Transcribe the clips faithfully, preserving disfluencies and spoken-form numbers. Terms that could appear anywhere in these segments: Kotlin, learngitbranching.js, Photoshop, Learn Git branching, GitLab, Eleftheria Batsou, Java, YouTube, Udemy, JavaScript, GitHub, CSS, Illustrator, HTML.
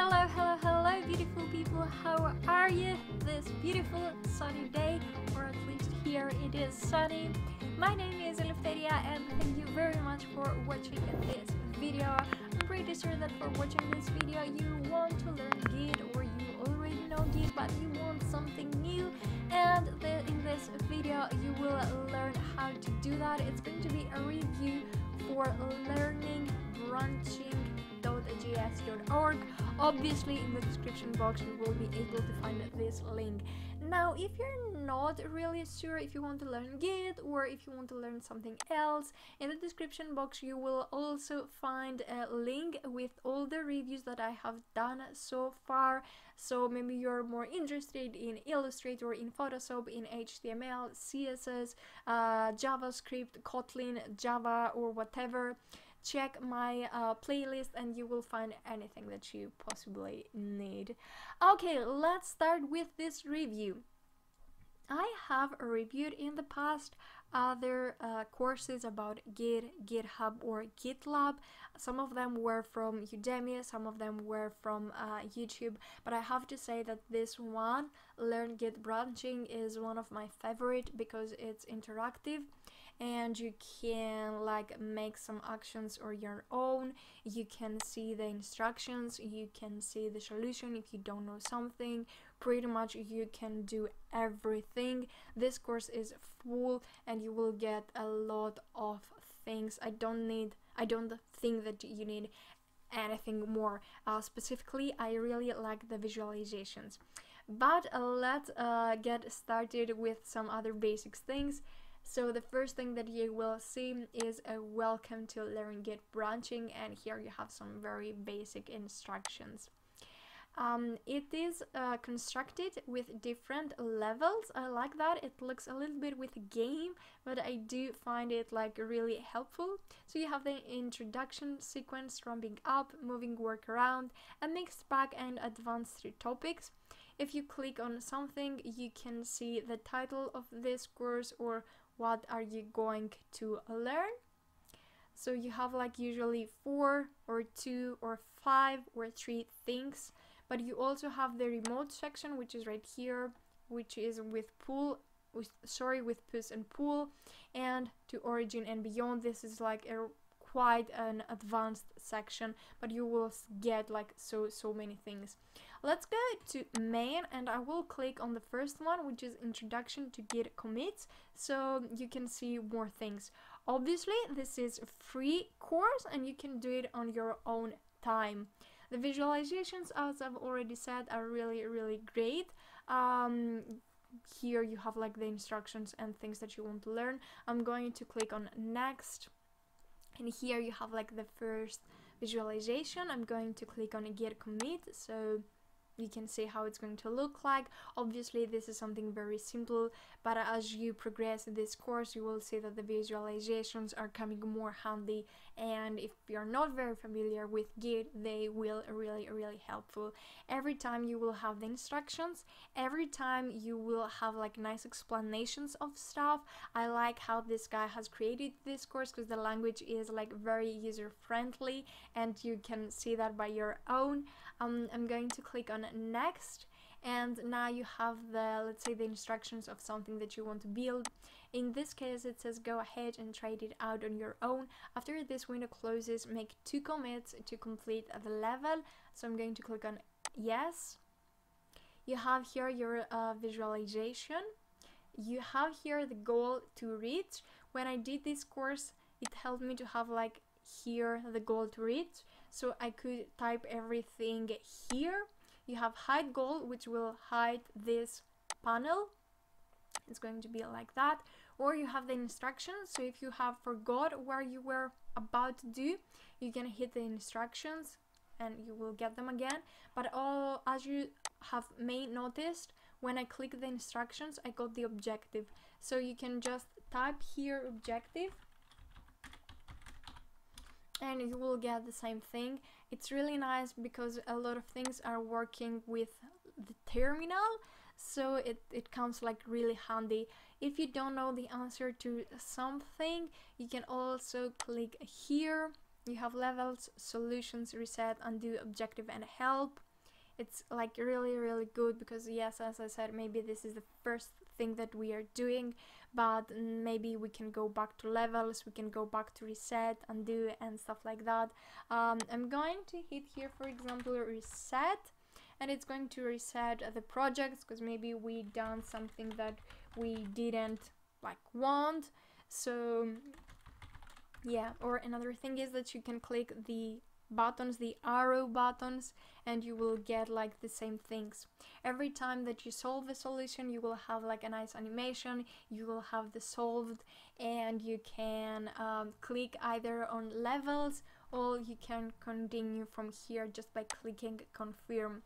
Hello, hello, hello, beautiful people. How are you this beautiful sunny day? Or at least here it is sunny. My name is Eleftheria and thank you very much for watching this video. I'm pretty sure that for watching this video you want to learn Git or you already know Git but you want something new, and the, in this video you will learn how to do that. It's going to be a review for learning branching .js dot org. Obviously in the description box you will be able to find this link. Now if you're not really sure if you want to learn Git or if you want to learn something else, in the description box you will also find a link with all the reviews that I have done so far. So maybe you're more interested in Illustrator, in Photoshop, in H T M L, C S S, uh, JavaScript, Kotlin, Java or whatever. Check my uh, playlist and you will find anything that you possibly need. Okay, let's start with this review. I have reviewed in the past other uh, courses about Git, GitHub or GitLab. Some of them were from Udemy, some of them were from uh, YouTube, but I have to say that this one, Learn Git Branching, is one of my favorite because it's interactive and you can like make some actions or your own. You can see the instructions, you can see the solution if you don't know something. Pretty much you can do everything. This course is full and you will get a lot of things. I don't need I don't think that you need anything more. Uh, specifically, I really like the visualizations. But uh, let's uh, get started with some other basic things. So the first thing that you will see is a welcome to Learn Git branching, and here you have some very basic instructions. Um, it is uh, constructed with different levels. I like that. It looks a little bit with a game, but I do find it like really helpful. So you have the introduction sequence, ramping up, moving work around, a mixed bag and advanced three topics. If you click on something, you can see the title of this course or what are you going to learn. So you have like usually four or two or five or three things, but you also have the remote section, which is right here, which is with pull with sorry with push and pull, and to origin and beyond. This is like a quite an advanced section, but you will get like so so many things. Let's go to main, and I will click on the first one, which is introduction to Git commits, so you can see more things. Obviously this is a free course and you can do it on your own time. The visualizations, as I've already said, are really really great. um, Here you have like the instructions and things that you want to learn. I'm going to click on next, and here you have like the first visualization. I'm going to click on a Git commit, so you can see how it's going to look like. Obviously this is something very simple, but as you progress in this course you will see that the visualizations are coming more handy, and if you're not very familiar with Git, they will really really helpful. Every time you will have the instructions, every time you will have like nice explanations of stuff. I like how this guy has created this course because the language is like very user friendly and you can see that by your own. um, I'm going to click on next, and now you have the, let's say, the instructions of something that you want to build. In this case it says go ahead and try it out on your own. After this window closes, make two commits to complete the level, so I'm going to click on yes. You have here your uh, visualization. You have here the goal to reach. When I did this course it helped me to have like here the goal to reach, so I could type everything here. You have hide goal, which will hide this panel. It's going to be like that. Or you have the instructions, so if you have forgot where you were about to do, you can hit the instructions and you will get them again. But all, as you have may noticed, when I click the instructions I got the objective, so you can just type here objective and you will get the same thing. It's really nice because a lot of things are working with the terminal, so it, it comes like really handy. If you don't know the answer to something, you can also click here. You have levels, solutions, reset, undo, objective and help. it's like really, really good, because yes, as I said, maybe this is the first thing that we are doing, but maybe we can go back to levels, we can go back to reset, undo and stuff like that. Um, I'm going to hit here, for example, reset, and it's going to reset the projects, because maybe we done something that we didn't like want. So yeah, or another thing is that you can click the buttons, the arrow buttons, and you will get like the same things. Every time that you solve a solution, you will have like a nice animation, you will have the solved, and you can um, click either on levels, or you can continue from here just by clicking confirm.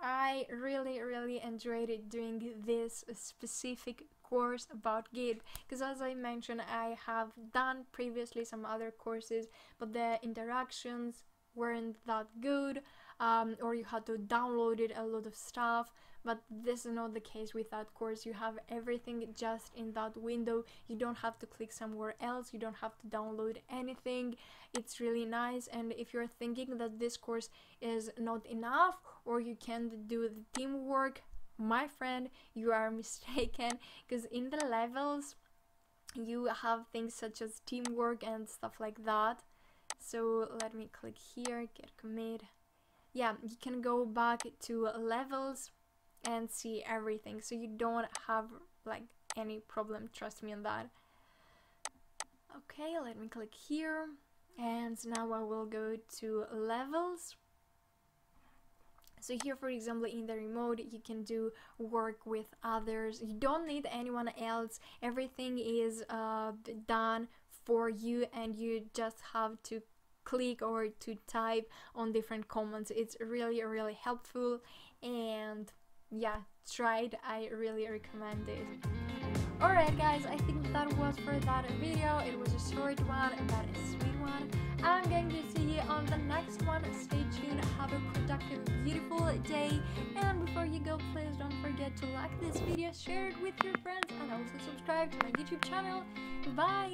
I really, really enjoyed doing this specific course about Git, because as I mentioned, I have done previously some other courses, but the interactions weren't that good, um, or you had to download it a lot of stuff, but this is not the case with that course. You have everything just in that window, you don't have to click somewhere else, you don't have to download anything. It's really nice, and if you're thinking that this course is not enough, or you can't do the teamwork, my friend, you are mistaken, because in the levels you have things such as teamwork and stuff like that. So let me click here, get commit. Yeah, you can go back to levels and see everything, so you don't have like any problem, trust me on that. Okay, let me click here, and now I will go to levels. So here, for example, in the remote, you can do work with others, you don't need anyone else, everything is uh, done for you, and you just have to click or to type on different commands. It's really, really helpful, and yeah, try it, I really recommend it. Alright guys, I think that was for that video. It was a short one, but a sweet one. I'm going to see you on the next one. Stay tuned, have a productive, beautiful day, and before you go, please don't forget to like this video, share it with your friends, and also subscribe to my YouTube channel. Bye!